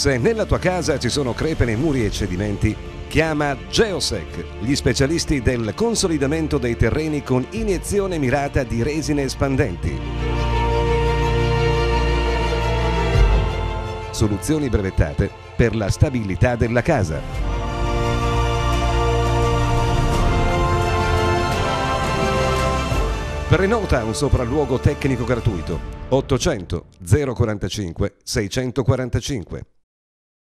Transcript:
se nella tua casa ci sono crepe nei muri e cedimenti, chiama GEOSEC, gli specialisti del consolidamento dei terreni con iniezione mirata di resine espandenti. Soluzioni brevettate per la stabilità della casa. Prenota un sopralluogo tecnico gratuito 800 045 645.